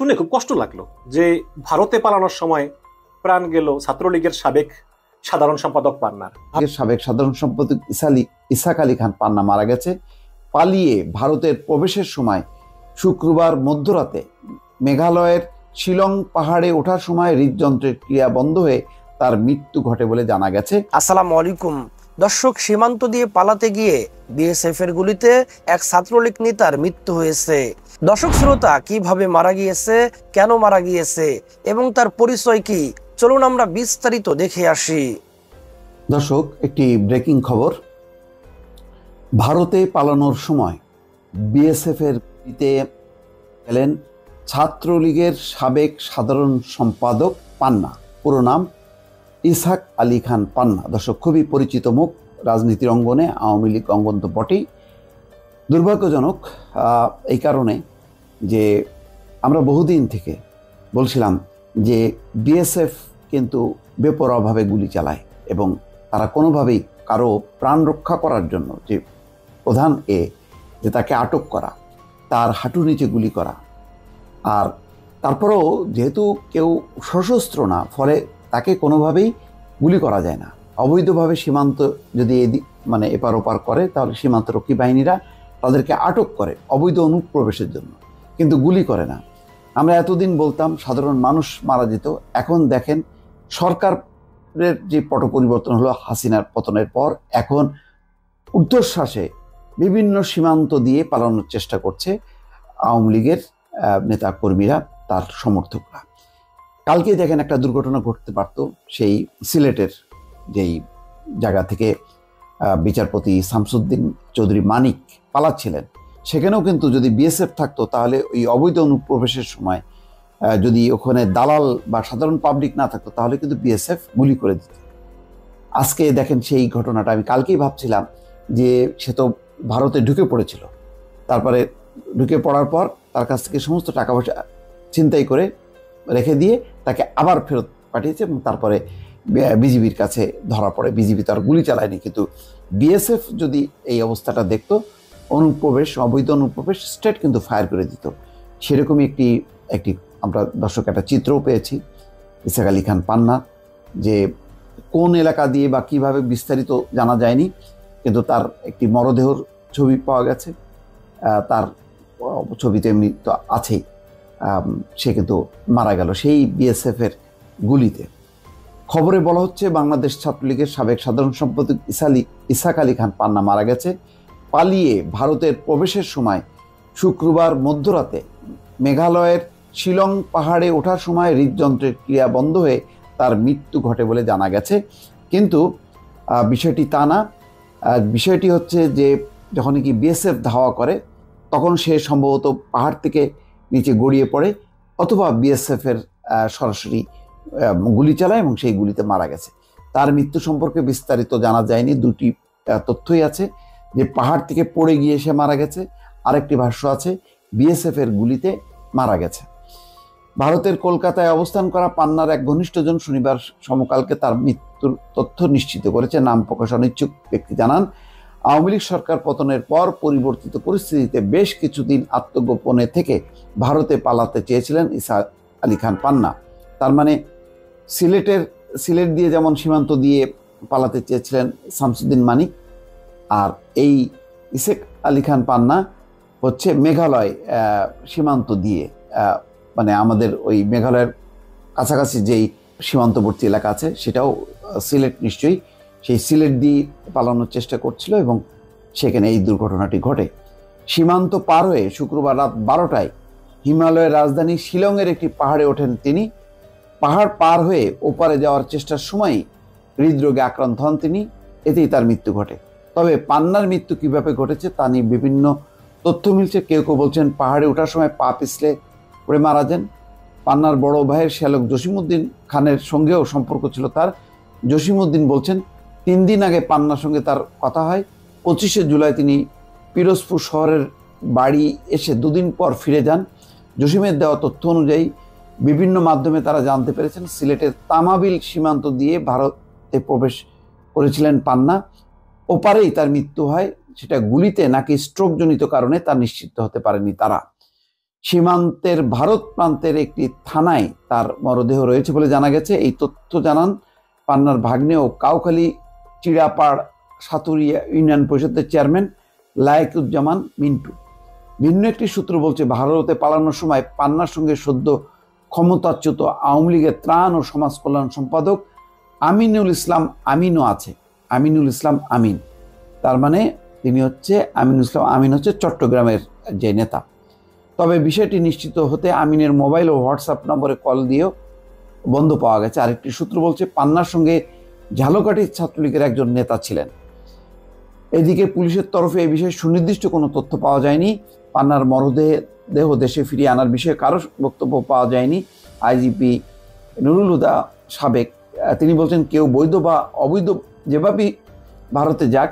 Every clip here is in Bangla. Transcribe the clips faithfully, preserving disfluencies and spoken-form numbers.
শুনে খুব কষ্ট লাগলো যে ভারতে পালানোর সময় প্রাণ গেল ছাত্রলীগের সাবেক সাধারণ সম্পাদক পান্নার। সাবেক সাধারণ সম্পাদক ইসহাক আলী খান পান্না মারা গেছে। পালিয়ে ভারতের প্রবেশের সময় শুক্রবার মধ্যরাতে মেঘালয়ের শিলং পাহাড়ে ওঠার সময় হৃদযন্ত্রের ক্রিয়া বন্ধ হয়ে তার মৃত্যু ঘটে বলে জানা গেছে। আসসালামু আলাইকুম দর্শক, সীমান্ত দিয়ে পালাতে গিয়ে বিএসএফ এর গুলিতে এক ছাত্রলীগ নেতার মৃত্যু হয়েছে। দর্শক শ্রোতা, কিভাবে মারা গিয়েছে, কেন মারা গিয়েছে এবং তার পরিচয় কি, চলুন আমরা বিস্তারিত দেখে আসি। দর্শক, একটি ব্রেকিং খবর। ভারতে পালানোর সময় বিএসএফ এর গুলিতে গেলেন ছাত্রলীগের সাবেক সাধারণ সম্পাদক পান্না, পুরো নাম ইসহাক আলী খান পান্না। দর্শক, খুবই পরিচিত মুখ রাজনীতির অঙ্গনে, আওয়ামী লীগ অঙ্গন তো বটেই। দুর্ভাগ্যজনক এই কারণে যে আমরা বহুদিন থেকে বলছিলাম যে বিএসএফ কিন্তু বেপরোয়াভাবে গুলি চালায় এবং তারা কোনোভাবেই কারো প্রাণ রক্ষা করার জন্য যে প্রধান এ যে তাকে আটক করা, তার হাঁটু নিচে গুলি করা, আর তারপরেও যেহেতু কেউ সশস্ত্র না, ফলে তাকে কোনোভাবেই গুলি করা যায় না। অবৈধভাবে সীমান্ত যদি এদিক মানে এপার ওপার করে তাহলে সীমান্তরক্ষী বাহিনীরা তাদেরকে আটক করে অবৈধ অনুপ্রবেশের জন্য, কিন্তু গুলি করে না। আমরা এতদিন বলতাম সাধারণ মানুষ মারা যেত, এখন দেখেন সরকারের যে পট পরিবর্তন হলো হাসিনার পতনের পর, এখন ঊর্ধ্বশ্বাসে বিভিন্ন সীমান্ত দিয়ে পালানোর চেষ্টা করছে আওয়ামী লীগের নেতাকর্মীরা, তার সমর্থকরা। কালকে দেখেন একটা দুর্ঘটনা ঘটতে পারত, সেই সিলেটের যেই জায়গা থেকে বিচারপতি শামসুদ্দিন চৌধুরী মানিক পালাচ্ছিলেন, সেখানেও কিন্তু যদি বিএসএফ থাকতো তাহলে ওই অবৈধ অনুপ্রবেশের সময় যদি ওখানে দালাল বা সাধারণ পাবলিক না থাকতো তাহলে কিন্তু বিএসএফ গুলি করে দিত। আজকে দেখেন সেই ঘটনাটা। আমি কালকেই ভাবছিলাম যে সে তো ভারতে ঢুকে পড়েছিল, তারপরে ঢুকে পড়ার পর তার কাছ থেকে সমস্ত টাকা পয়সা ছিনতাই করে রেখে দিয়ে তাকে আবার ফেরত পাঠিয়েছে এবং তারপরে বিজিবির কাছে ধরা পড়ে। বিজিবি তো আর গুলি চালায়নি, কিন্তু বিএসএফ যদি এই অবস্থাটা দেখতো, অনুপ্রবেশ, অবৈধ অনুপ্রবেশ, স্টেট কিন্তু ফায়ার করে দিত। সেরকমই একটি একটি আমরা দর্শক একটা চিত্রও পেয়েছি ইসহাক আলী খান পান্না, যে কোন এলাকা দিয়ে বা কীভাবে বিস্তারিত জানা যায়নি, কিন্তু তার একটি মরদেহর ছবি পাওয়া গেছে। তার ছবি তো এমনি তো আছেই, সে কিন্তু মারা গেল সেই বিএসএফের গুলিতে। খবরে বলা হচ্ছে বাংলাদেশ ছাত্রলীগের সাবেক সাধারণ সম্পাদক ইসহাক আলী খান পান্না মারা গেছে। পালিয়ে ভারতের প্রবেশের সময় শুক্রবার মধ্যরাতে মেঘালয়ের শিলং পাহাড়ে ওঠার সময় হৃদযন্ত্রের ক্রিয়া বন্ধ হয়ে তার মৃত্যু ঘটে বলে জানা গেছে। কিন্তু বিষয়টি তা না, বিষয়টি হচ্ছে যে যখন কি বিএসএফ ধাওয়া করে তখন সে সম্ভবত পাহাড় থেকে নিচে গড়িয়ে পড়ে অথবা বিএসএফের সরাসরি গুলি চালায় এবং সেই গুলিতে মারা গেছে। তার মৃত্যু সম্পর্কে বিস্তারিত জানা যায়নি। দুটি তথ্যই আছে, যে পাহাড় থেকে পড়ে গিয়ে সে মারা গেছে, আরেকটি ভাষ্য আছে বিএসএফের গুলিতে মারা গেছে। ভারতের কলকাতায় অবস্থান করা পান্নার এক ঘনিষ্ঠজন শনিবার সমকালকে তার মৃত্যুর তথ্য নিশ্চিত করেছে। নাম প্রকাশ অনিচ্ছুক ব্যক্তি জানান, আওয়ামী লীগ সরকার পতনের পর পরিবর্তিত পরিস্থিতিতে বেশ কিছুদিন আত্মগোপনে থেকে ভারতে পালাতে চেয়েছিলেন ইসহাক আলী খান পান্না। তার মানে সিলেটের সিলেট দিয়ে যেমন সীমান্ত দিয়ে পালাতে চেয়েছিলেন শামসুদ্দিন মানিক, আর এই ইসহাক আলী খান পান্না হচ্ছে মেঘালয় সীমান্ত দিয়ে, মানে আমাদের ওই মেঘালয়ের কাছাকাছি যেই সীমান্তবর্তী এলাকা আছে সেটাও সিলেট নিশ্চয়ই, সেই সিলেট দিয়ে পালানোর চেষ্টা করছিল এবং সেখানে এই দুর্ঘটনাটি ঘটে। সীমান্ত পার হয়ে শুক্রবার রাত বারোটায় হিমালয়ের রাজধানী শিলংয়ের একটি পাহাড়ে ওঠেন তিনি। পাহাড় পার হয়ে ওপারে যাওয়ার চেষ্টার সময় হৃদরোগে আক্রান্ত হন তিনি, এতেই তার মৃত্যু ঘটে। তবে পান্নার মৃত্যু কীভাবে ঘটেছে তা নিয়ে বিভিন্ন তথ্য মিলছে। কেউ কেউ বলছেন পাহাড়ে ওঠার সময় পা পিছলে পড়ে মারা যান। পান্নার বড় ভাইয়ের শ্যালক জসিমউদ্দিন খানের সঙ্গেও সম্পর্ক ছিল তার। জসিমউদ্দিন বলছেন তিন দিন আগে পান্নার সঙ্গে তার কথা হয়। পঁচিশে জুলাই তিনি পিরোজপুর শহরের বাড়ি এসে দুদিন পর ফিরে যান। জসিমের দেওয়া তথ্য অনুযায়ী বিভিন্ন মাধ্যমে তারা জানতে পেরেছেন সিলেটের তামাবিল সীমান্ত দিয়ে ভারতে প্রবেশ করেছিলেন পান্না, ওপারেই তার মৃত্যু হয়। সেটা গুলিতে নাকি স্ট্রোকজনিত কারণে তা নিশ্চিত হতে পারেনি তারা। সীমান্তের ভারত প্রান্তের একটি থানায় তার মরদেহ রয়েছে বলে জানা গেছে। এই তথ্য জানান পান্নার ভাগ্নে ও কাউখালী চিরাপাড়া সাতুরিয়া ইউনিয়ন পরিষদের চেয়ারম্যান লায়েকুজ্জামান মিন্টু। ভিন্ন একটি সূত্র বলছে, ভারতে পালানোর সময় পান্নার সঙ্গে সদ্য ক্ষমতাচ্যুত আওয়ামী লীগের ত্রাণ ও সমাজ কল্যাণ সম্পাদক আমিনুল ইসলাম আমিনও আছে। আমিনুল ইসলাম আমিন, তার মানে তিনি হচ্ছে আমিনুল ইসলাম আমিন হচ্ছে চট্টগ্রামের যে নেতা। তবে বিষয়টি নিশ্চিত হতে আমিনের মোবাইল ও হোয়াটসঅ্যাপ নম্বরে কল দিয়েও বন্ধ পাওয়া গেছে। আরেকটি সূত্র বলছে পান্নার সঙ্গে ঝালকাঠির ছাত্রলীগের একজন নেতা ছিলেন। এদিকে পুলিশের তরফে এ বিষয়ে সুনির্দিষ্ট কোনো তথ্য পাওয়া যায়নি। পান্নার মরদেহ দেহ দেশে ফিরিয়ে আনার বিষয়ে কারো বক্তব্য পাওয়া যায়নি। আইজিপি নুরুল হুদা সাবেক তিনি বলছেন, কেউ বৈধ বা অবৈধ যেভাবেই ভারতে যাক,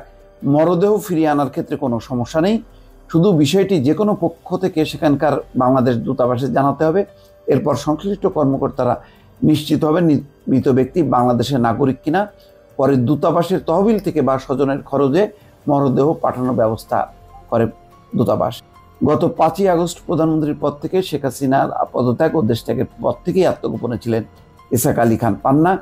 মরদেহ ফিরিয়ে আনার ক্ষেত্রে কোনো সমস্যা নেই। শুধু বিষয়টি যে কোনো পক্ষ থেকে সেখানকার বাংলাদেশ দূতাবাসে জানাতে হবে। এরপর সংশ্লিষ্ট কর্মকর্তারা নিশ্চিত হবেন মৃত ব্যক্তি বাংলাদেশের নাগরিক কিনা। পরে দূতাবাসের তহবিল থেকে বা স্বজনের খরচে মরদেহ পাঠানোর ব্যবস্থা করে দূতাবাস। গত পাঁচই আগস্ট প্রধানমন্ত্রীর পদ থেকে শেখ হাসিনার পদত্যাগ ও দেশত্যাগের পদ থেকেই আত্মগোপনে ছিলেন ইসহাক আলী খান পান্না।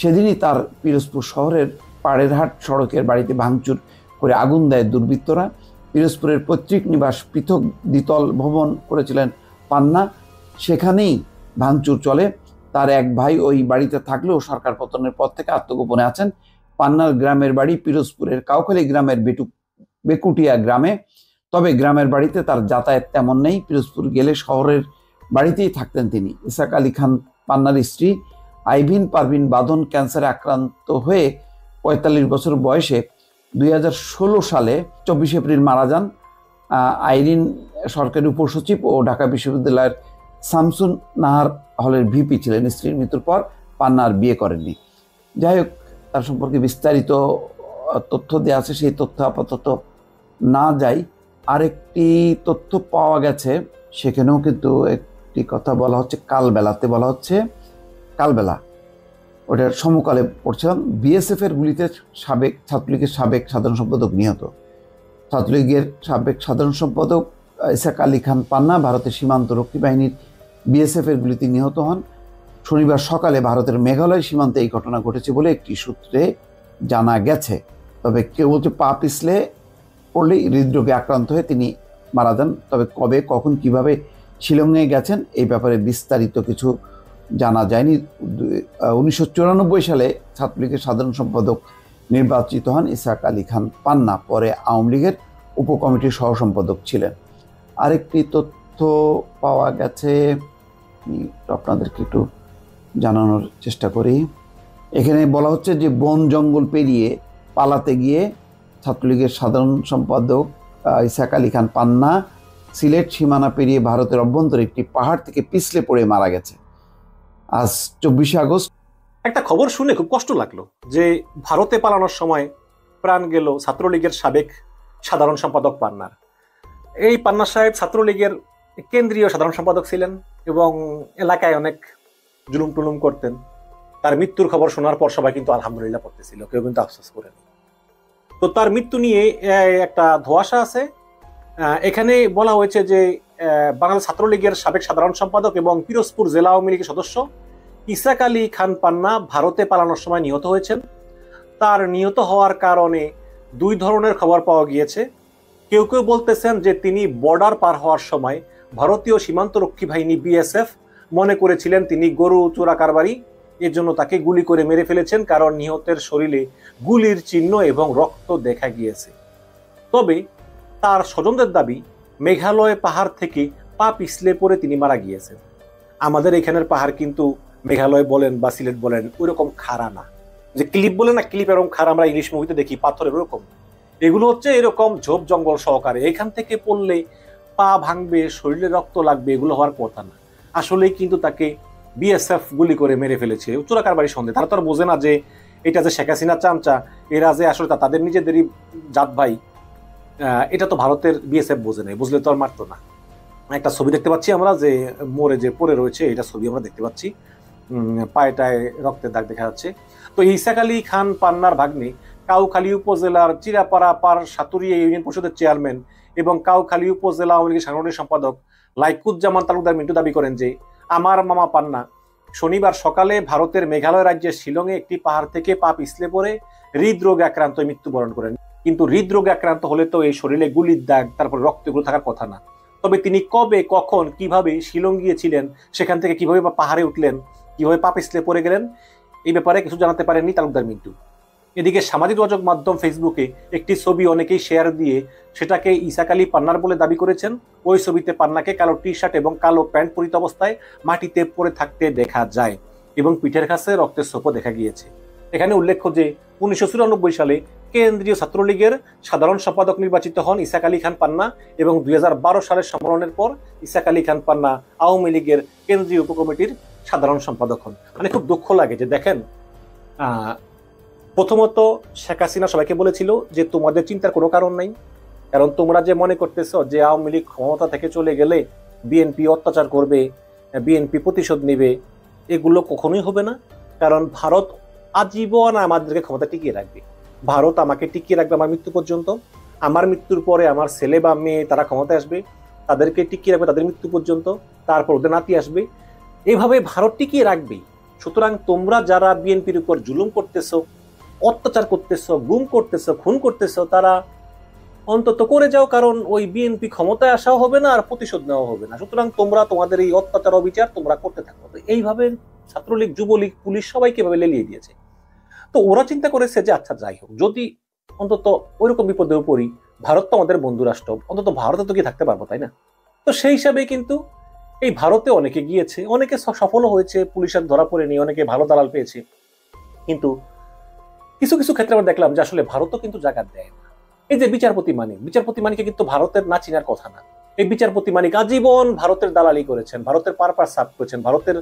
সেদিনই তার পিরোজপুর শহরের পাড়েরহাট সড়কের বাড়িতে ভাঙচুর করে আগুন দেয় দুর্বৃত্তরা। পিরোজপুরের পৈতৃক নিবাস পৃথক দ্বিতল ভ্রমণ করেছিলেন পান্না, সেখানেই ভাঙচুর চলে। তার এক ভাই ওই বাড়িতে থাকলেও সরকার পতনের পর থেকে আত্মগোপনে আছেন। পান্নার গ্রামের বাড়ি পিরোজপুরের কাউখালী গ্রামের বেটু বেকুটিয়া গ্রামে। তবে গ্রামের বাড়িতে তার যাতায়াত তেমন নেই, পিরোজপুর গেলে শহরের বাড়িতেই থাকতেন তিনি। ইসহাক আলী খান পান্নার স্ত্রী আইরিন পারভিন বাঁধন ক্যান্সারে আক্রান্ত হয়ে পঁয়তাল্লিশ বছর বয়সে দুই হাজার ষোলো সালে চব্বিশ এপ্রিল মারা যান। আইরিন সরকারি উপসচিব ও ঢাকা বিশ্ববিদ্যালয়ের সামসুন নাহার হলের ভিপি ছিলেন। স্ত্রীর মৃত্যুর পর পান্না আর বিয়ে করেননি। যাই হোক, তার সম্পর্কে বিস্তারিত তথ্য দেওয়া আছে, সেই তথ্য আপাতত না যাই। আরেকটি তথ্য পাওয়া গেছে, সেখানেও কিন্তু একটি কথা বলা হচ্ছে, কালবেলাতে বলা হচ্ছে, কালবেলা ওটার সমকালে পড়ছিলাম, বিএসএফের গুলিতে সাবেক ছাত্রলীগের সাবেক সাধারণ সম্পাদক নিহত। ছাত্রলীগের সাবেক সাধারণ সম্পাদক ইসহাক আলী খান পান্না ভারতের সীমান্ত রক্ষী বাহিনীর বিএসএফের গুলিতে নিহত হন। শনিবার সকালে ভারতের মেঘালয় সীমান্তে এই ঘটনা ঘটেছে বলে একটি সূত্রে জানা গেছে। তবে কেউ বলছে পা পিছলে পড়লেই হৃদরোগে আক্রান্ত হয়ে তিনি মারা যান। তবে কবে, কখন, কিভাবে শিলংয়ে গেছেন এই ব্যাপারে বিস্তারিত কিছু জানা যায়নি। উনিশশো চুরানব্বই সালে ছাত্রলীগের সাধারণ সম্পাদক নির্বাচিত হন ইসহাক আলী খান পান্না, পরে আওয়ামী লীগের উপকমিটির সহসম্পাদক ছিলেন। আরেকটি তথ্য পাওয়া গেছে, আপনাদেরকে একটু জানানোর চেষ্টা করি। এখানে বলা হচ্ছে যে বন জঙ্গল পেরিয়ে পালাতে গিয়ে ছাত্রলীগের সাধারণ সম্পাদক ইসহাক আলী খান পান্না সিলেট সীমানা পেরিয়ে ভারতের অভ্যন্তরে একটি পাহাড় থেকে পিছলে পড়ে মারা গেছে আজ চব্বিশে আগস্ট। একটা খবর শুনে খুব কষ্ট লাগলো যে ভারতে পালানোর সময় প্রাণ গেল ছাত্রলীগের সাবেক সাধারণ সম্পাদক পান্নার। এই পান্না সাহেব ছাত্রলীগের কেন্দ্রীয় সাধারণ সম্পাদক ছিলেন এবং এলাকায় অনেক জুলুম টুলুম করতেন। তার মৃত্যুর খবর শোনার পর সবাই কিন্তু আলহামদুলিল্লাহ পড়তেছিল, কেউ কিন্তু আফসোস করেনি। তো তার মৃত্যু নিয়ে একটা ধোঁয়াশা আছে। এখানে বলা হয়েছে যে বাংলাদেশ ছাত্রলীগের সাবেক সাধারণ সম্পাদক এবং পিরোজপুর জেলা আওয়ামী লীগের সদস্য ইসহাক আলী খান পান্না ভারতে পালানোর সময় নিহত হয়েছেন। তার নিহত হওয়ার কারণে দুই ধরনের খবর পাওয়া গিয়েছে। কেউ কেউ বলতেছেন যে তিনি বর্ডার পার হওয়ার সময় ভারতীয় সীমান্ত রক্ষী বাহিনী বিএসএফ মনে করেছিলেন তিনি গরু চোরা কারবারি, এর জন্য তাকে গুলি করে মেরে ফেলেছেন, কারণ নিহতের শরীরে গুলির চিহ্ন এবং রক্ত দেখা গিয়েছে। তবে তার স্বজনদের দাবি মেঘালয় পাহাড় থেকে পা পিছলে পড়ে তিনি মারা গিয়েছেন। আমাদের এখানের পাহাড় কিন্তু মেঘালয় বলেন বা সিলেট বলেন ওইরকম খাড়া না, যে ক্লিপ বলে না, ক্লিপ এরকম খাড়া আমরা ইংলিশ মুভিতে দেখি পাথরের ওরকম। এগুলো হচ্ছে এরকম ঝোপ জঙ্গল সহকারে, এখান থেকে পড়লে পা ভাঙবে, শরীরে রক্ত লাগবে, এগুলো হওয়ার কথা না। আসলেই কিন্তু তাকে বিএসএফ গুলি করে মেরে ফেলেছে, চোরা কারবারি সন্দেহ। তারা তো আর বোঝে না যে এটা যে শেখ হাসিনার চামচা, এরা যে আসলে তাদের নিজেদেরই জাত ভাই, এটা তো ভারতের বিএসএফ বোঝে নাই, বুঝলে তো আর মারতো না। একটা ছবি দেখতে পাচ্ছি আমরা, যে মোড়ে যে পড়ে রয়েছে, এটা ছবি আমরা দেখতে পাচ্ছি, পায়েটায় রক্তের দাগ দেখা যাচ্ছে। তো ইসহাক আলী খান পান্নার ভাগ্নে কাউখালী উপজেলার চিরাপাড়া পার সাতুরিয়া ইউনিয়ন পরিষদের চেয়ারম্যান এবং কাউখালী উপজেলা আওয়ামী লীগের সাংগঠনিক সম্পাদক লায়েকুজ্জামান তালুকদার মিন্টু দাবি করেন যে আমার মামা পান্না শনিবার সকালে ভারতের মেঘালয় রাজ্যের শিলংয়ে একটি পাহাড় থেকে পা পিছলে পড়ে হৃদরোগে আক্রান্ত মৃত্যুবরণ করেন। কিন্তু হৃদরোগে আক্রান্ত হলে তো এই শরীরে গুলির দাগ, তারপর রক্তগুলো থাকার কথা না। তবে তিনি কবে, কখন, কিভাবে শিলং গিয়েছিলেন, সেখান থেকে কিভাবে পাহাড়ে উঠলেন, কিভাবে পা পিছলে পড়ে গেলেন, এই ব্যাপারে কিছু জানাতে পারেননি তালুকদার মিন্টু। এদিকে সামাজিক যোগাযোগ মাধ্যম ফেসবুকে একটি ছবি অনেকেই শেয়ার দিয়ে সেটাকে ইসহাক আলী পান্নার বলে দাবি করেছেন। ওই ছবিতে পান্নাকে কালো টি শার্ট এবং কালো প্যান্ট পরিত অবস্থায় মাটিতে পড়ে থাকতে দেখা যায় এবং পিঠের কাছে রক্তের ছোপ দেখা গিয়েছে। এখানে উল্লেখ্য যে উনিশশো চুরানব্বই সালে কেন্দ্রীয় ছাত্রলীগের সাধারণ সম্পাদক নির্বাচিত হন ইসহাক আলী খান পান্না এবং দুই হাজার বারো সালের সম্মেলনের পর ইসহাক আলী খান পান্না আওয়ামী লীগের কেন্দ্রীয় উপকমিটির সাধারণ সম্পাদক হন। মানে খুব দুঃখ লাগে যে দেখেন, প্রথমত শেখ হাসিনা সবাইকে বলেছিল যে তোমাদের চিন্তার কোনো কারণ নেই, কারণ তোমরা যে মনে করতেছ যে আওয়ামী লীগ ক্ষমতা থেকে চলে গেলে বিএনপি অত্যাচার করবে, বিএনপি প্রতিশোধ নেবে, এগুলো কখনোই হবে না। কারণ ভারত আজীবন আমাদেরকে ক্ষমতা টিকিয়ে রাখবে, ভারত আমাকে টিকিয়ে রাখবে আমার মৃত্যু পর্যন্ত, আমার মৃত্যুর পরে আমার ছেলে বা মেয়ে তারা ক্ষমতায় আসবে, তাদেরকে টিকিয়ে রাখবে তাদের মৃত্যু পর্যন্ত, তারপর ওদের নাতি আসবে, এভাবে ভারত টিকিয়ে রাখবে। সুতরাং তোমরা যারা বিএনপির উপর জুলুম করতেছ, অত্যাচার করতেছ, গুম করতেছ, খুন করতেছ, তারা অন্তত করে যাও, কারণ ওই বিএনপি ক্ষমতায় আসাও হবে না আর প্রতিশোধ নেওয়া হবে না। সুতরাং তোমরা তোমাদের এই অত্যাচার অবিচার তোমরা করতে থাকো। এইভাবে ছাত্রলীগ, যুবলীগ, পুলিশ সবাইকে এভাবে লেলিয়ে দিয়েছে। তো ওরা চিন্তা করেছে যে আচ্ছা যাই হোক, যদি অন্তত ওই রকম বিপদেও পড়ি, ভারত তো আমাদের বন্ধু রাষ্ট্র, অন্তত ভারতে তো গিয়ে থাকতে পারবো, তাই না? তো সেই হিসাবে কিন্তু এই ভারতে অনেকে গিয়েছে, অনেকে সফলও হয়েছে, পুলিশের ধরা পড়েনি, অনেকে ভালো দালাল পেয়েছে। কিন্তু কিছু কিছু ক্ষেত্রে আমরা দেখলাম যে আসলে ভারতও কিন্তু জায়গা দেয় না। এই যে বিচারপতি মানিক, বিচারপতি মানিককে কিন্তু ভারতের না চিনার কথা না। এই বিচারপতি মানিক আজীবন ভারতের দালালি করেছেন, ভারতের পারপাস সাফ করেছেন, ভারতের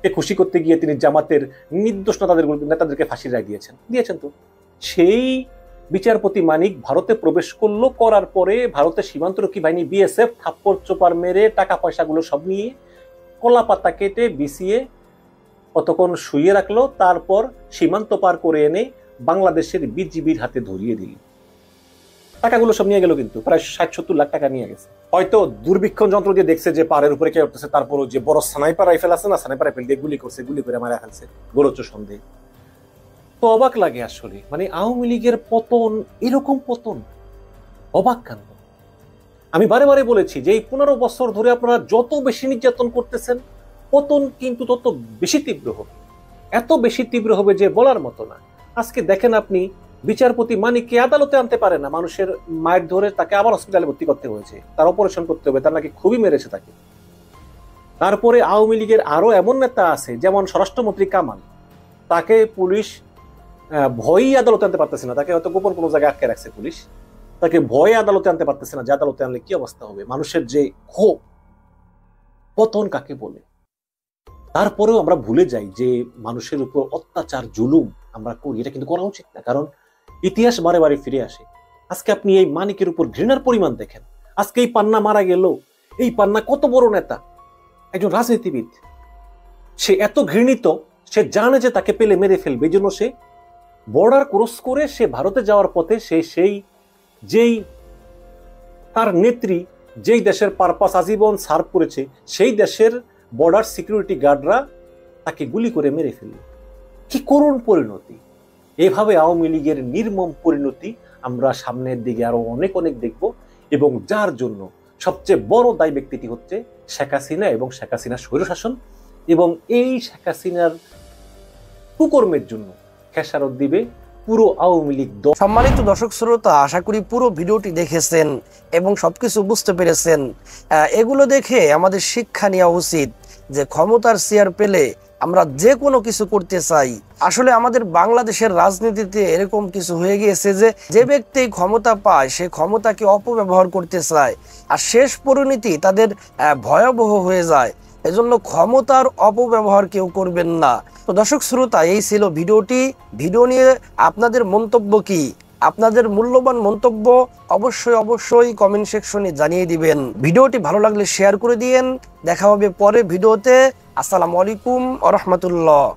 কে খুশি করতে গিয়ে তিনি জামাতের নির্দোষ নেতাদের নেতাদেরকে ফাঁসি রায় দিয়েছেন দিয়েছেন তো সেই বিচারপতি মানিক ভারতে প্রবেশ করলো, করার পরে ভারতের সীমান্তরক্ষী বাহিনী বিএসএফ থাপ্পড় চোপার মেরে টাকা পয়সাগুলো সব নিয়ে কলা পাতা কেটে বিছিয়ে কতক্ষণ শুয়ে রাখলো, তারপর সীমান্ত পার করে এনে বাংলাদেশের বিজিবির হাতে ধরিয়ে দিল। টাকাগুলো সব নিয়ে গেল, কিন্তু প্রায় ষাট সত্তর লাখ টাকা নিয়ে গেছে। হয়তো দূরবীক্ষণ যন্ত্র দিয়ে দেখছে যে পাহাড়ের উপরে কে উঠতেছে, তারপর যে বড় স্নাইপার রাইফেল আছে না, স্নাইপার রাইফেল দিয়ে গুলি করছে, গুলি করে মারা ফেলছে গোলচ্চ সন্দেহ। তো অবাক লাগে আসলে, মানে আওয়ামী লীগের পতন, এরকম পতন অবাক কাণ্ড। আমি বারে বারে বলেছি যে এই পনেরো বছর ধরে আপনারা যত বেশি নির্যাতন করতেছেন, পতন কিন্তু তত বেশি তীব্র হবে, এত বেশি তীব্র হবে যে বলার মতো না। আজকে দেখেন আপনি বিচারপতি মানিককে আদালতে আনতে পারে না, মানুষের মায়ের ধরে তাকে আবার হসপিটালে ভর্তি করতে হয়েছে, তার অপারেশন করতে হবে, তার নাকি খুবই মেরেছে তাকে। তারপরে আওয়ামী লীগের আরও এমন নেতা আছে, যেমন স্বরাষ্ট্রমন্ত্রী কামাল, তাকে পুলিশ ভয়ই আদালতে আনতে পারতেছে না, তাকে হয়তো গোপন কোনো জায়গায় আটকে রাখছে পুলিশ, তাকে ভয়ে আদালতে আনতে পারতেছে না যে আদালতে আনলে কি অবস্থা হবে। মানুষের যে ক্ষোভ, পতন কাকে বলে। তারপরেও আমরা ভুলে যাই যে মানুষের উপর অত্যাচার, জুলুম আমরা করি, এটা কিন্তু করা উচিত না, কারণ ইতিহাস বারে বারে ফিরে আসে। আজকে আপনি এই মানিকের উপর ঘৃণার পরিমাণ দেখেন, আজকে এই পান্না মারা গেল, এই পান্না কত বড় নেতা, একজন রাজনীতিবিদ, সে এত ঘৃণিত, সে জানে যে তাকে পেলে মেরে ফেলবে, এই জন্য সে বর্ডার ক্রস করে সে ভারতে যাওয়ার পথে সে সেই যেই তার নেত্রী যেই দেশের পারপাস আজীবন সার্ভ করেছে, সেই দেশের বর্ডার সিকিউরিটি গার্ডরা তাকে গুলি করে মেরে ফেলল। কি করুণ পরিণতি! এভাবে আওয়ামী লীগের নির্মম পরিণতি আমরা সামনের দিকে আরো অনেক অনেক দেখব, এবং যার জন্য সবচেয়ে বড় দায়ী ব্যক্তিটি হচ্ছে শেখ হাসিনা এবং শেখ হাসিনার স্বৈরশাসন। এবং এই শেখ হাসিনার কুকর্মের জন্য খেসারত দিবে পুরো আওয়ামী লীগ। সম্মানিত দর্শক শ্রোতা, আশা করি পুরো ভিডিওটি দেখেছেন এবং সবকিছু বুঝতে পেরেছেন। এগুলো দেখে আমাদের শিক্ষা নেওয়া উচিত যে ক্ষমতার চেয়ার পেলে আমরা যে কোনো কিছু করতে চাই। আসলে আমাদের বাংলাদেশের রাজনীতিতে এরকম কিছু হয়ে গিয়েছে যে যে ব্যক্তি ক্ষমতা পায় সে ক্ষমতাকে অপব্যবহার করতে চায়, আর শেষ পরিণতি তাদের ভয়াবহ হয়ে যায়। এজন্য ক্ষমতার অপব্যবহার কেউ করবেন না। তো দর্শক শ্রোতা, এই ছিল ভিডিওটি। ভিডিও নিয়ে আপনাদের মন্তব্য কি? আপনাদের মূল্যবান মন্তব্য অবশ্যই অবশ্যই কমেন্ট সেকশনে জানিয়ে দিবেন। ভিডিওটি ভালো লাগলে শেয়ার করে দিয়েন। দেখা হবে পরে ভিডিওতে। আসসালামু আলাইকুম ওয়া রাহমাতুল্লাহ।